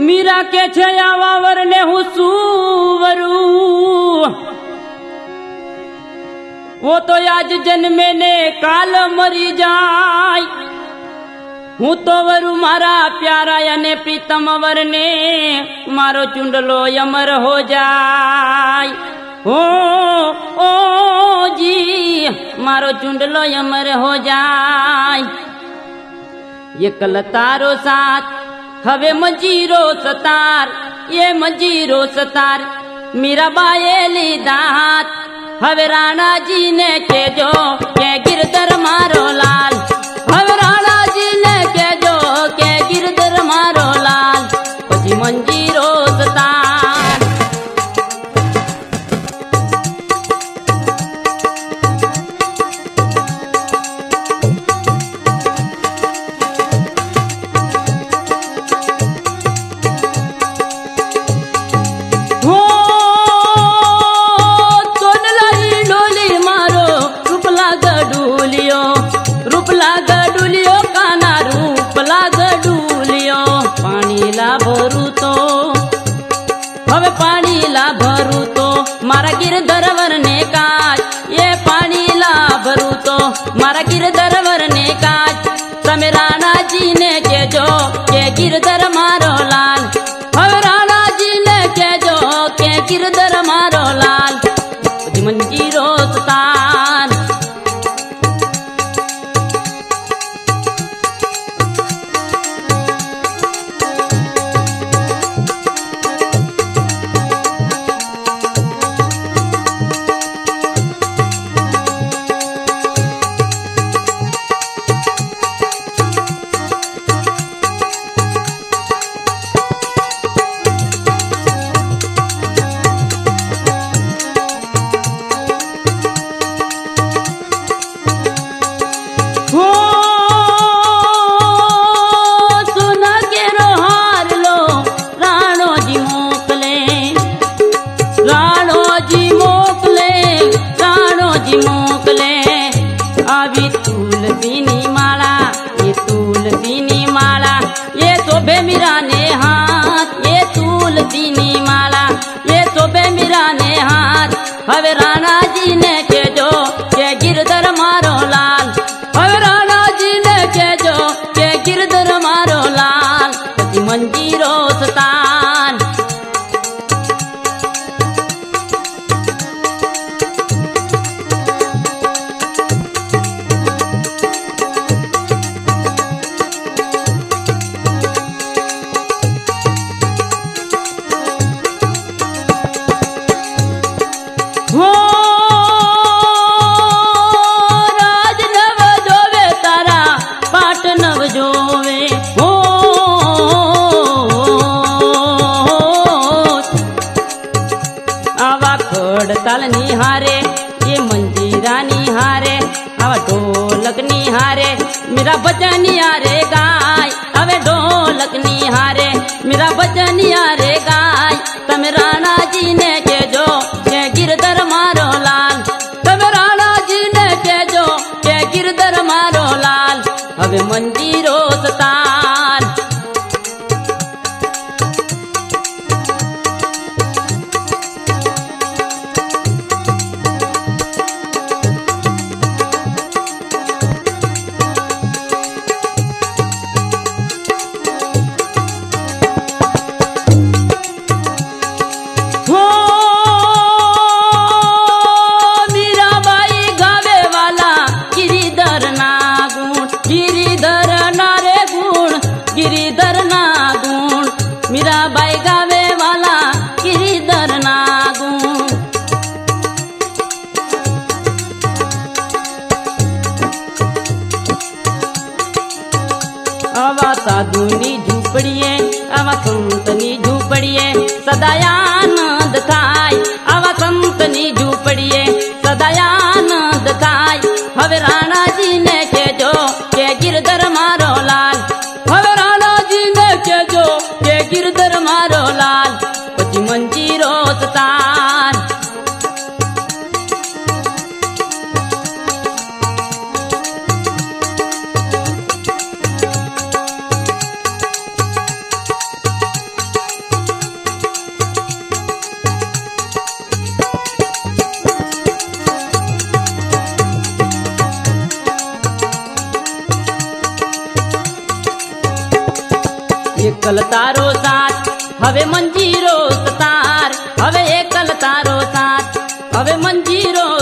मीरा के छया वावर ने हुसूवरू वो तो आज जन्मे ने काल मरी जाय हूँ तो वरु मारा प्यारा याने प्रीतम वर ने मारो चुंडलो अमर हो जाय ओ जी मारो चुंडलो अमर हो जाय। एकल तारो साथ हवे मजीरो सतार ये मजीरो सतार मीरा बाए लीधा हाथ हवे राणा जी ने केजो के गिरधर मारो लाल हवे राणा जी ने केजो के गिरधर मारो लाल पछी मंजीरो सतार। मारा गिरधर वर ने काज तमे राणा जी ने केजो के गिरधर मारो लाल हवे राणा जी ने केजो के गिरधर मारो लाल मंजीरो सतार। हवे राणा जी ने केजो के गिरधर मारो लाल हवे राणा जी ने केजो के गिरधर मारो लाल मंजीरो सतान। मेरा बचनिया रे गाय हवे ढोलक निहारे मेरा बचनिया रे गाय तमे राणा जी ने केजो के गिरधर मारो लाल तमे राणा जी ने केजो के गिरधर मारो लाल हवे मंजीरो सतार। साधुनी झूपड़िए आवा संतनी झूपड़िए सदायानंद थाय आवा संतनी झूपड़िए सदायानंद थाय हवे राणा जी ने केजो के गिरधर मारो लाल हवे राणा जी ने केजो के गिरधर मारो लाल पछी मंजीरो सतार। एकल तारो साथ हवे मंजीरो सतार, हवे एकल तारो साथ हवे मंजीरो